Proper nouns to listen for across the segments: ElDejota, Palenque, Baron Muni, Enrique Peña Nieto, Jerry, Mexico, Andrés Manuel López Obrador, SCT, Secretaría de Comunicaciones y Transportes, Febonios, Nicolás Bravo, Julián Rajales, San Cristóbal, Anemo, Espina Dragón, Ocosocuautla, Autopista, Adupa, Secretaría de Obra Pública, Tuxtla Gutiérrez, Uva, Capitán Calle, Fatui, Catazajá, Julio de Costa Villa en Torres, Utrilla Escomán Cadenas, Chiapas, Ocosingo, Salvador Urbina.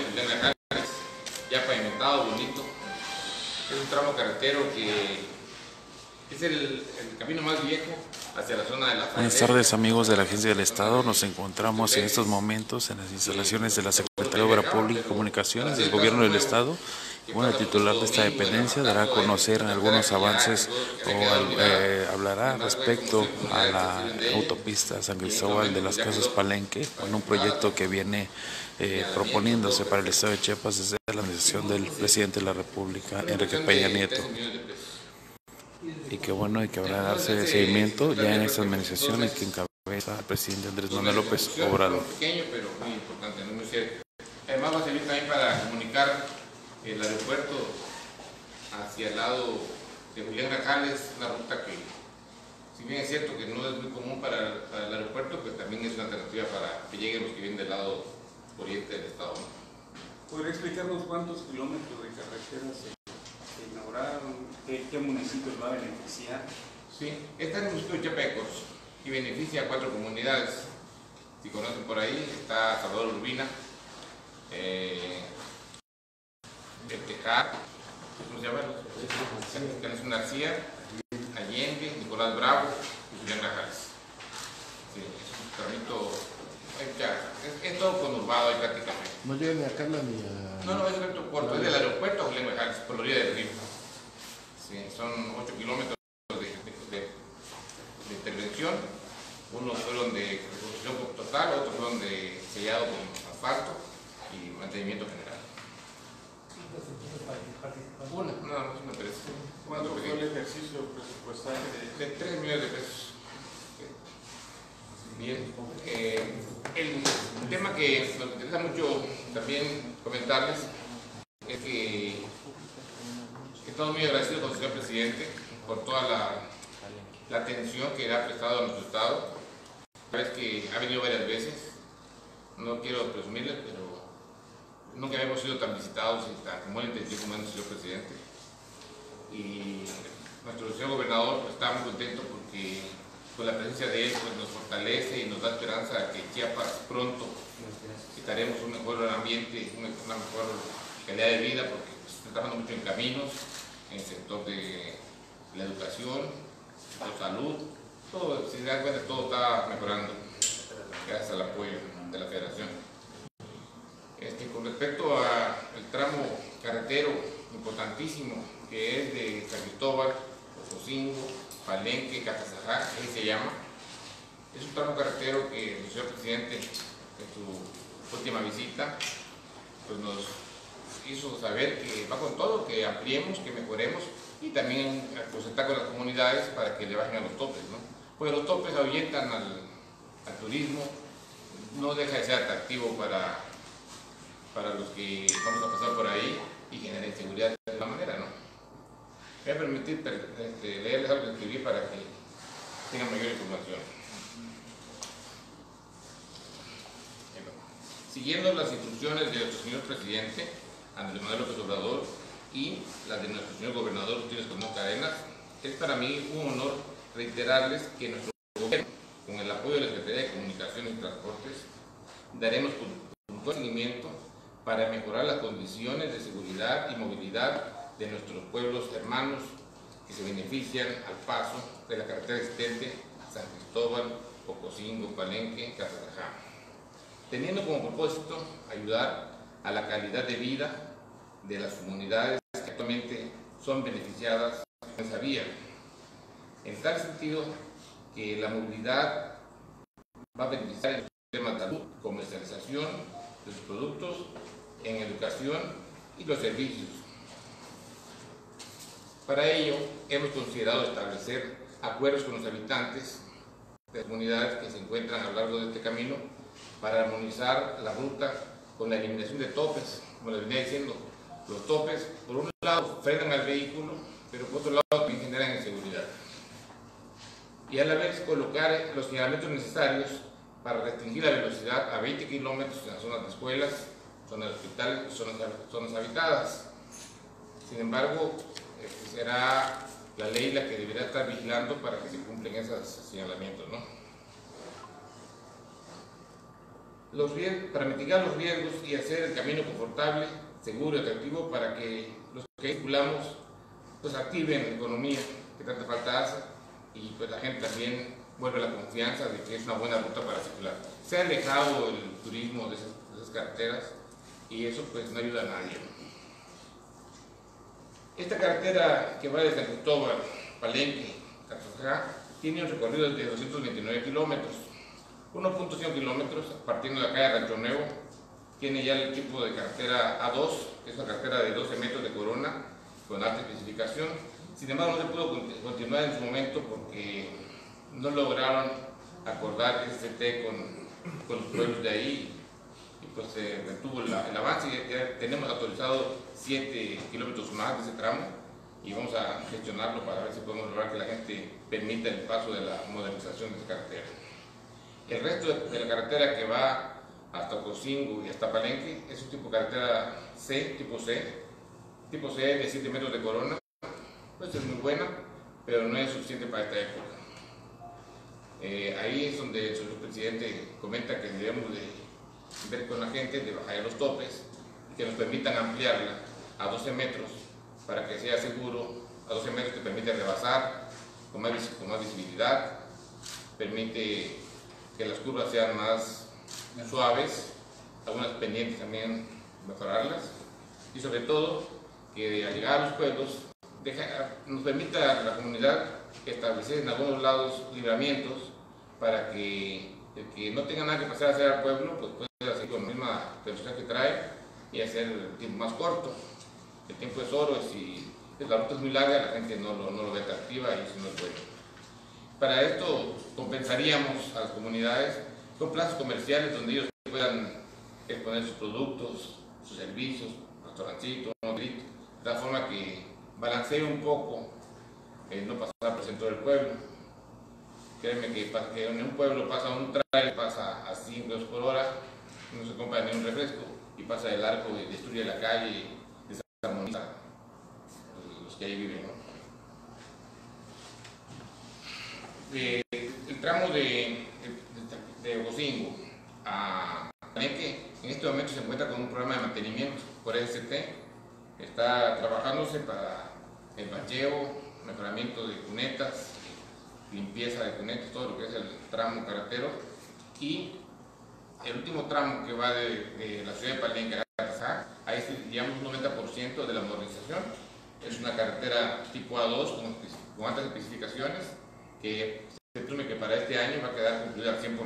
Peña, Julián Hernández, ya pavimentado, bonito. Es un tramo carretero que es el camino más viejo hacia la zona de la frontera. Buenas tardes, amigos de la Agencia del Estado. Nos encontramos en estos momentos en las instalaciones de la Secretaría de Obras Públicas y Comunicaciones del Gobierno del Estado. Bueno, el titular de esta dependencia dará a conocer algunos avances o hablará respecto a la autopista San Cristóbal de las Casas Palenque, bueno, un proyecto que viene proponiéndose para el Estado de Chiapas desde la administración del presidente de la República, Enrique Peña Nieto. Y que bueno, y que habrá darse seguimiento ya en esta administración y que encabeza el presidente Andrés Manuel López Obrador. Pero muy importante, ¿no? Además va a servir también para comunicar el aeropuerto hacia el lado de Julián Rajal. Es una ruta que, si bien es cierto que no es muy común para el aeropuerto, pues también es una alternativa para que lleguen los que vienen del lado oriente del estado, ¿no? ¿Podría explicarnos cuántos kilómetros de carreteras se inauguraron? ¿Qué municipios va a beneficiar? Sí, está en el municipio de Chiapecos y beneficia a 4 comunidades. Si conocen por ahí, está Salvador Urbina, ¿cómo se llama? Tenés García, Allende, Nicolás Bravo y Julián Rajales. Sí, es todo conurbado ahí prácticamente. No llega ni a Carla ni a... No, es un corto, es del aeropuerto a Julián Rajales, por la orilla del río. Sí, son 8 kilómetros de intervención. Unos fueron de construcción total, otros fueron de sellado con asfalto y mantenimiento general. Una, nada más me interesa. ¿Cuánto fue el ejercicio presupuestario? De 3 millones de pesos. Bien. El tema que nos interesa mucho también comentarles es que estamos muy agradecidos con el señor presidente por toda la atención que le ha prestado a nuestro estado. Sabes que ha venido varias veces, no quiero presumirle, pero nunca habíamos sido tan visitados y tan muy entendidos como el señor presidente. Y nuestro señor gobernador, pues, está muy contento porque con la presencia de él, pues, nos fortalece y nos da esperanza a que Chiapas pronto quitaremos un mejor ambiente, una mejor calidad de vida, porque se está trabajando mucho en caminos, en el sector de la educación, en la salud, todo, si se dan cuenta, todo está mejorando gracias al apoyo de la federación. Con respecto al tramo carretero importantísimo que es de San Cristóbal, Ocosingo, Palenque, Catazajá, ahí se llama, es un tramo carretero que el señor presidente en su última visita, pues, nos hizo saber que va con todo, que ampliemos, que mejoremos y también concertar con las comunidades para que le bajen a los topes, ¿no? Pues los topes ahuyentan al turismo, no deja de ser atractivo para los que vamos a pasar por ahí y generar inseguridad de alguna manera, ¿no? Me voy a permitir leerles algo que escribí para que tengan mayor información. Siguiendo las instrucciones de nuestro señor presidente, Andrés Manuel López Obrador, y las de nuestro señor gobernador, Utrilla Escomán Cadenas, es para mí un honor reiterarles que nuestro gobierno, con el apoyo de la Secretaría de Comunicaciones y Transportes, daremos puntual seguimiento para mejorar las condiciones de seguridad y movilidad de nuestros pueblos hermanos que se benefician al paso de la carretera existente San Cristóbal, Ocosingo, Palenque, Catazajá, teniendo como propósito ayudar a la calidad de vida de las comunidades que actualmente son beneficiadas por esa vía. En tal sentido que la movilidad va a beneficiar el sistema de salud, comercialización de sus productos, en educación y los servicios. Para ello, hemos considerado establecer acuerdos con los habitantes de las comunidades que se encuentran a lo largo de este camino para armonizar la ruta con la eliminación de topes. Como les venía diciendo, los topes, por un lado, frenan al vehículo, pero por otro lado, también generan inseguridad. Y a la vez, colocar los señalamientos necesarios para restringir la velocidad a 20 kilómetros en las zonas de escuelas, zonas de hospitales, zonas habitadas. Sin embargo, será la ley la que deberá estar vigilando para que se cumplan esos señalamientos, ¿no? para mitigar los riesgos y hacer el camino confortable, seguro y atractivo para que los que circulamos pues activen la economía que tanta falta hace, y pues la gente también vuelve la confianza de que es una buena ruta para circular. Se ha alejado el turismo de esas carreteras y eso pues no ayuda a nadie. Esta carretera que va desde San Cristóbal, Palenque, tiene un recorrido de 229 kilómetros, 1.5 kilómetros partiendo de la calle Rancho Nuevo. Tiene ya el tipo de carretera A2, que es una carretera de 12 metros de corona, con alta especificación. Sin embargo, no se pudo continuar en su momento porque no lograron acordar el SCT con los pueblos de ahí, y pues se retuvo el avance. Ya tenemos autorizado 7 kilómetros más de ese tramo y vamos a gestionarlo para ver si podemos lograr que la gente permita el paso de la modernización de esa carretera. El resto de la carretera que va hasta Ocosingo y hasta Palenque es un tipo de carretera C, tipo C de 7 metros de corona. Pues es muy buena, pero no es suficiente para esta época. Ahí es donde el señor presidente comenta que debemos de ver con la gente, de bajar los topes, que nos permitan ampliarla a 12 metros para que sea seguro. A 12 metros te permite rebasar con más visibilidad, permite que las curvas sean más suaves, algunas pendientes también mejorarlas, y sobre todo que al llegar a los pueblos nos permita a la comunidad establecer en algunos lados libramientos para que el que no tenga nada que pasar a hacer al pueblo pues pueda hacer con la misma velocidad que trae y hacer el tiempo más corto. El tiempo es oro, y si la ruta es muy larga la gente no lo ve atractiva y eso no es bueno. Para esto compensaríamos a las comunidades con plazas comerciales donde ellos puedan exponer sus productos, sus servicios, restaurancitos, hotelito, de tal forma que balancee un poco no pasar por el centro del pueblo. Créeme que en un pueblo pasa un trailer, pasa a 5 km por hora, no se compra ni un refresco y pasa el arco y destruye la calle, desarmoniza los que ahí viven, ¿no? El tramo de Ocosingo a Palenque en este momento se encuentra con un programa de mantenimiento por SCT. Está trabajándose para el bacheo, mejoramiento de cunetas, limpieza de cunetas, todo lo que es el tramo carretero. Y el último tramo que va de la ciudad de Palenque a Casá, ahí se llevamos un 90% de la modernización. Es una carretera tipo A2 con altas especificaciones que se presume que para este año va a quedar concluida al 100%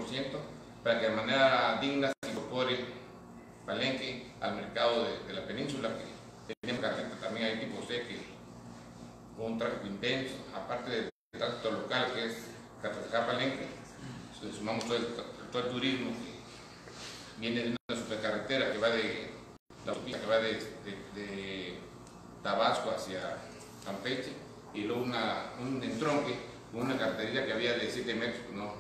para que de manera digna se incorpore Palenque al mercado de la península, que tenemos carreteras. También hay tipo C que con un tráfico intenso, aparte del tránsito local que es Palenque, sumamos todo el turismo que viene de una supercarretera que va de la Autopista, que va de Tabasco hacia Campeche, y luego un entronque, una carreterilla que había de 7 metros, no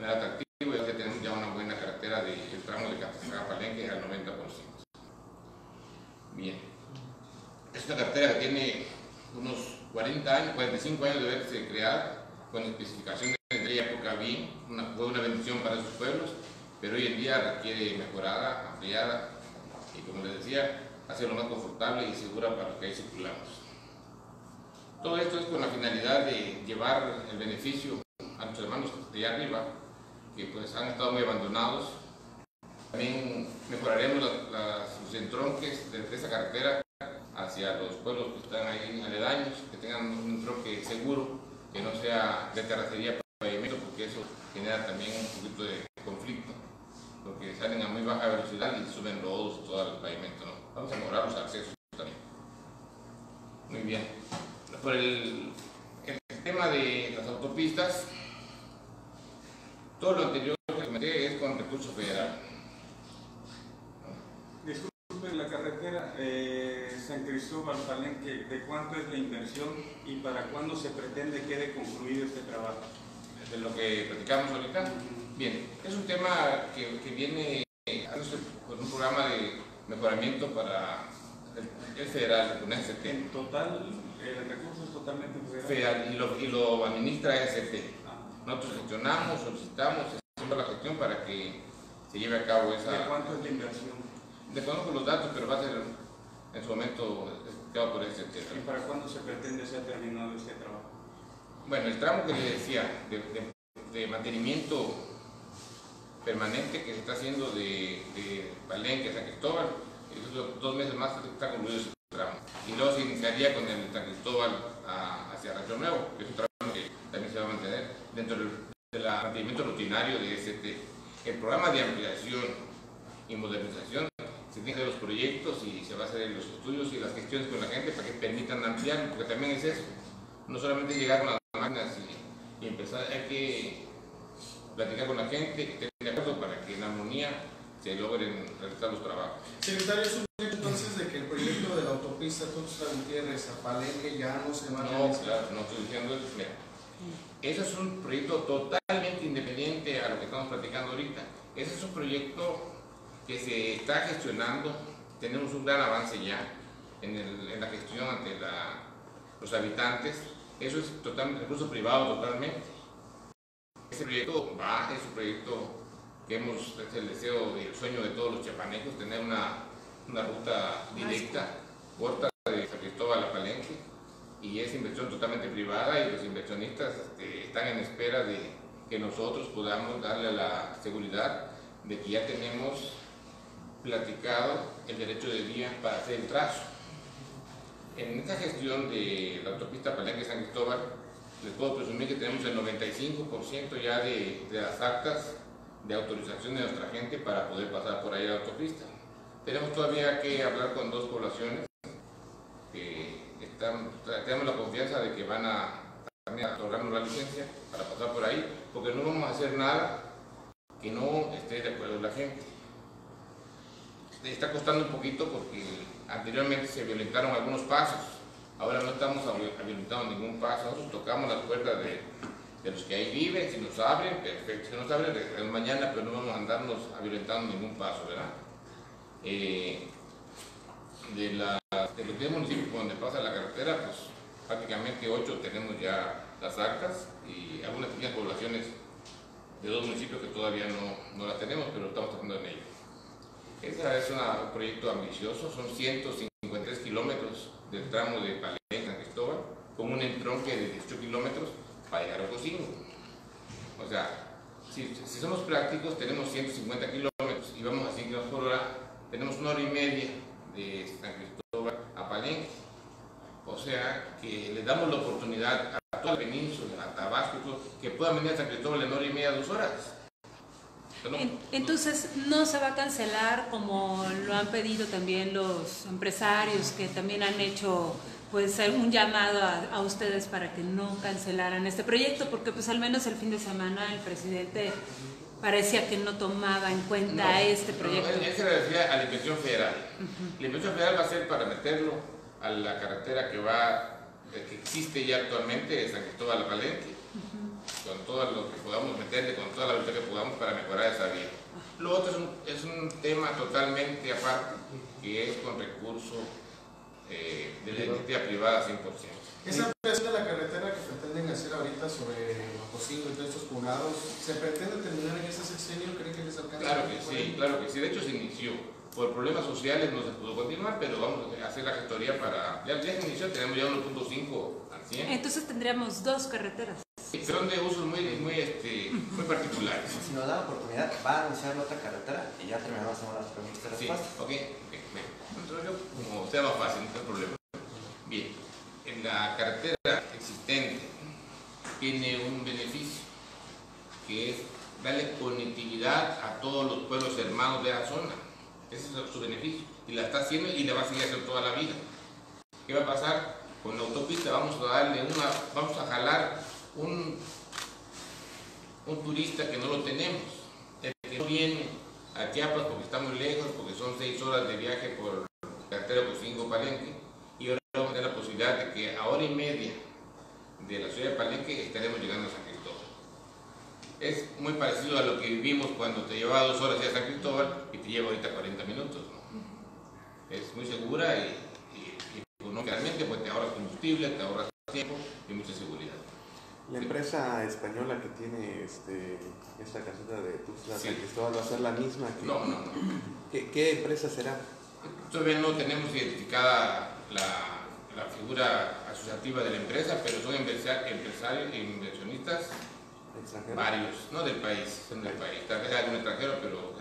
era atractivo, y ya tenemos ya una buena carretera del tramo de Palenque al 90%. Bien, esta carretera tiene unos 40 años, 45 años de haberse creada, con especificaciones de aquella época bien, fue una bendición para esos pueblos, pero hoy en día requiere mejorada, ampliada, y como les decía, hacerlo más confortable y segura para los que ahí circulamos. Todo esto es con la finalidad de llevar el beneficio a nuestros hermanos de allá arriba, que pues han estado muy abandonados. También mejoraremos los entronques de esa carretera hacia los pueblos que están ahí aledaños, que tengan un entronque seguro, que no sea de terracería para pavimento, porque eso genera también un poquito de conflicto, porque salen a muy baja velocidad y suben lodos todo el pavimento, ¿no? Vamos a mejorar los accesos también. Muy bien. Por el tema de las autopistas, todo lo anterior que comenté es con recursos federales. Disculpen, la carretera San Cristóbal Palenque, ¿de cuánto es la inversión y para cuándo se pretende quede concluido este trabajo? De lo que platicamos ahorita. Bien, es un tema que viene con un programa de mejoramiento para el federal, con SCT. En total, el recurso es totalmente federal. Y lo administra SCT. Nosotros gestionamos, solicitamos, hacemos la gestión para que se lleve a cabo esa... ¿De cuánto es la inversión? Desconozco los datos, pero va a ser en su momento explicado por el SCT. ¿Y para cuándo se pretende ser terminado este trabajo? Bueno, el tramo que les decía de mantenimiento permanente que se está haciendo de Palenque a San Cristóbal, esos 2 meses más está concluido ese tramo. Y luego se iniciaría con el San Cristóbal hacia Rancho Nuevo, que es un tramo que también se va a mantener dentro del mantenimiento rutinario de SCT. El programa de ampliación y modernización se tiene que hacer los proyectos y se va a hacer los estudios y las gestiones con la gente para que permitan ampliar, porque también es eso, no solamente llegar con las máquinas y empezar, hay que platicar con la gente que tenga acuerdo para que en armonía se logren realizar los trabajos. Secretario, ¿es un hecho entonces de que el proyecto de la autopista Tuxtla Gutiérrez a Palenque ya no se va a realizar? No, claro, no estoy diciendo eso. Mira, ese es un proyecto totalmente independiente a lo que estamos platicando ahorita. Ese es un proyecto que se está gestionando. Tenemos un gran avance ya en la gestión ante los habitantes. Eso es totalmente recurso privado, totalmente. Ese proyecto va, es un proyecto que es el deseo y el sueño de todos los chiapanecos, tener una ruta directa, corta de San Cristóbal a Palenque, y es inversión totalmente privada y los inversionistas están en espera de que nosotros podamos darle la seguridad de que ya tenemos platicado el derecho de vía para hacer el trazo. En esta gestión de la autopista Palenque-San Cristóbal, les puedo presumir que tenemos el 95% ya de las actas de autorización de nuestra gente para poder pasar por ahí la autopista. Tenemos todavía que hablar con 2 poblaciones que tenemos la confianza de que van a otorgarnos la licencia para pasar por ahí, porque no vamos a hacer nada que no esté de acuerdo la gente. Está costando un poquito porque anteriormente se violentaron algunos pasos. Ahora no estamos habilitando ningún paso, nosotros tocamos las puertas de los que ahí viven, si nos abren, perfecto, si nos abren mañana, pero no vamos a andarnos habilitando ningún paso, ¿verdad? De los 10 municipios donde pasa la carretera, pues prácticamente 8 tenemos ya las actas y algunas pequeñas poblaciones de 2 municipios que todavía no las tenemos, pero estamos trabajando en ello. Ese es un proyecto ambicioso, son 153 kilómetros del tramo de Palenque San Cristóbal, con un entronque de 18 kilómetros para llegar a Ocosingo. O sea, si somos prácticos, tenemos 150 kilómetros y vamos a 100 kilómetros por hora, tenemos 1 hora y media de San Cristóbal a Palenque. O sea, que le damos la oportunidad a toda la península, a Tabasco, que puedan venir a San Cristóbal en 1 hora y media, 2 horas. Entonces, ¿no se va a cancelar como lo han pedido también los empresarios que también han hecho pues un llamado a ustedes para que no cancelaran este proyecto? Porque pues al menos el fin de semana el presidente parecía que no tomaba en cuenta este proyecto. Él se refería a la inversión federal. La inversión federal va a ser para meterlo a la carretera que existe ya actualmente de San Cristóbal a Palenque. Con todo lo que podamos meterle, con toda la habilidad que podamos para mejorar esa vía. Lo otro es un tema totalmente aparte, que es con recursos de la entidad privada 100%. Esa ampliación de la carretera que pretenden hacer ahorita sobre Ocosingo y todos estos poblados, ¿se pretende terminar en ese sexenio? ¿Creen que les alcanza? Claro que sí, claro que sí. De hecho se inició. Por problemas sociales no se pudo continuar, pero vamos a hacer la gestoría para... Ya se inició, tenemos ya 1.5 al 100. Entonces tendríamos 2 carreteras. Son de usos muy particulares. Si nos da la oportunidad, va a anunciar la otra carretera y ya terminamos con las preguntas de las pastas. Sí, ok, bien. Entonces, como sea más fácil, no hay problema. Bien, en la carretera existente tiene un beneficio, que es darle conectividad a todos los pueblos hermanos de la zona. Ese es su beneficio. Y la está haciendo y la va a seguir haciendo toda la vida. ¿Qué va a pasar? Con la autopista vamos a jalar un turista que no lo tenemos, el que no viene a Chiapas porque está muy lejos, porque son 6 horas de viaje por carretera Ocosingo-Palenque, y ahora vamos a tener la posibilidad de que a 1 hora y media de la ciudad de Palenque estaremos llegando a San Cristóbal. Es muy parecido a lo que vivimos cuando te llevaba 2 horas ya a San Cristóbal y te lleva ahorita 40 minutos, ¿no? Es muy segura y económicamente, pues te ahorras combustible, te ahorras tiempo y mucha seguridad. La empresa española que tiene esta caseta de Tuxtla, San Cristóbal, ¿va a ser la misma? No. ¿Qué empresa será? Todavía no tenemos identificada la figura asociativa de la empresa, pero son empresarios e inversionistas varios, no del país, son del país, tal vez algún extranjero, pero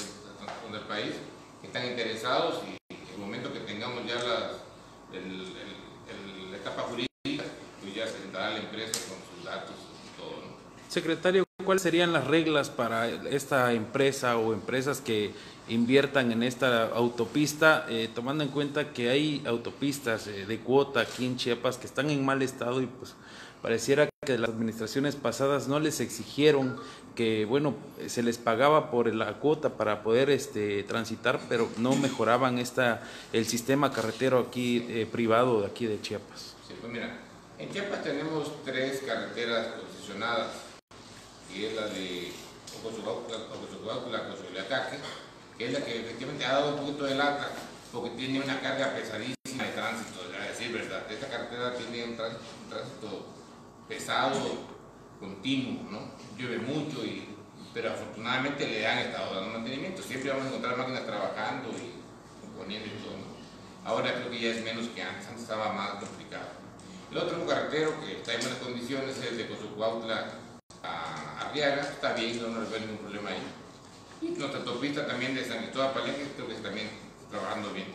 son del país, que están interesados, y en el momento que tengamos ya la etapa jurídica, pues ya se sentará la empresa con sus datos y todo, ¿no? Secretario, ¿cuáles serían las reglas para esta empresa o empresas que inviertan en esta autopista, tomando en cuenta que hay autopistas de cuota aquí en Chiapas que están en mal estado y pues pareciera que las administraciones pasadas no les exigieron que, bueno, se les pagaba por la cuota para poder transitar, pero no mejoraban el sistema carretero aquí privado de aquí de Chiapas? Sí, pues mira, en Chiapas tenemos tres carreteras concesionadas, y es la de Ocosocuautla, que es la que efectivamente ha dado un poquito de lata, porque tiene una carga pesadísima de tránsito, a decir verdad. Esta carretera tiene un tránsito pesado, continuo, ¿no? Llueve mucho, pero afortunadamente le han estado dando mantenimiento. Siempre vamos a encontrar máquinas trabajando y componiendo y todo, ¿no? Ahora creo que ya es menos que antes estaba más complicado. El otro carretero que está en buenas condiciones es el de Ocosocuautla a Arriaga, está bien, no nos resuelve ningún problema ahí. Y nuestra autopista también de San Cristóbal Palenque, creo que también trabajando bien.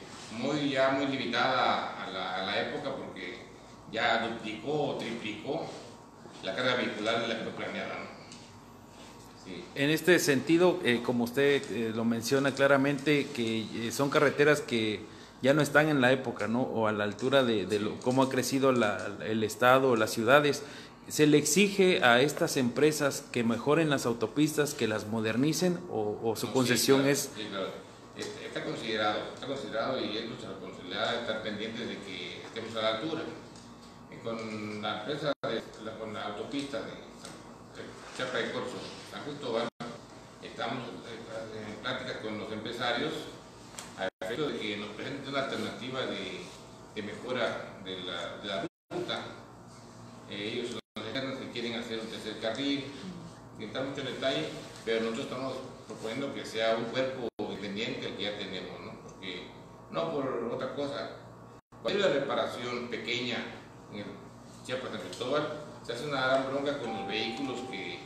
Ya muy limitada a la época, porque ya duplicó o triplicó la carga vehicular de la que planeada, ¿no? Sí. En este sentido, como usted lo menciona claramente, que son carreteras que ya no están en la época, ¿no? O a la altura de cómo ha crecido el estado, las ciudades. ¿Se le exige a estas empresas que mejoren las autopistas, que las modernicen, o su concesión es...? Sí, claro. Está considerado y es nuestra responsabilidad estar pendientes de que estemos a la altura. Con la empresa, con la autopista de Chiapas de Corzo, San Cristóbal, estamos en plática con los empresarios a efecto de que nos presenten una alternativa de mejora de la ruta. Ellos quieren hacer un tercer carril, está mucho en detalle, pero nosotros estamos proponiendo que sea un cuerpo independiente al que ya tenemos, ¿no? Porque no por otra cosa, cualquier reparación pequeña en Chiapas, San Cristóbal, se hace una gran bronca con los vehículos que,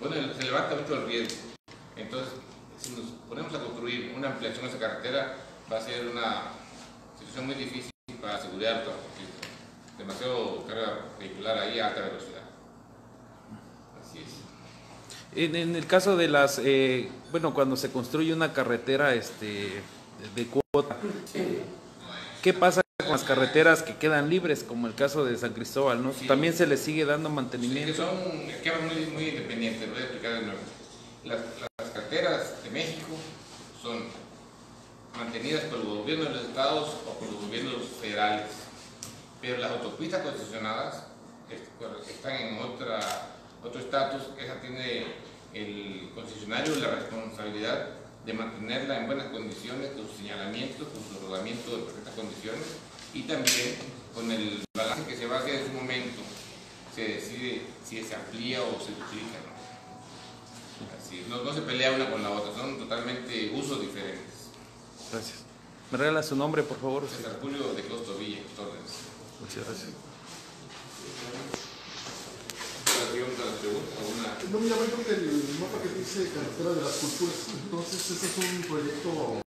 bueno, se levanta mucho el riesgo. Entonces, si nos ponemos a construir una ampliación de esa carretera, va a ser una situación muy difícil para asegurar todo. Demasiado carga vehicular ahí a alta velocidad. Así es. En el caso de las, cuando se construye una carretera de cuota, ¿qué pasa con las carreteras que quedan libres, como el caso de San Cristóbal, ¿no? Sí. También se les sigue dando mantenimiento. Sí, son esquemas muy, muy independientes, voy a explicar de nuevo. Las carreteras de México son mantenidas por los gobiernos de los estados o por los gobiernos federales. Pero las autopistas concesionadas están en otro estatus. Esa tiene el concesionario la responsabilidad de mantenerla en buenas condiciones, con sus señalamientos, con su rodamiento en perfectas condiciones, y también con el balance que se va a hacer en su momento, se decide si se amplía o se duplica, ¿no? Así, no se pelea una con la otra, son totalmente usos diferentes. Gracias. ¿Me regala su nombre, por favor? Julio de Costa Villa en Torres. Muchas gracias. No, mira, yo creo que el mapa que dice Carretera de las Culturas, entonces ese es un proyecto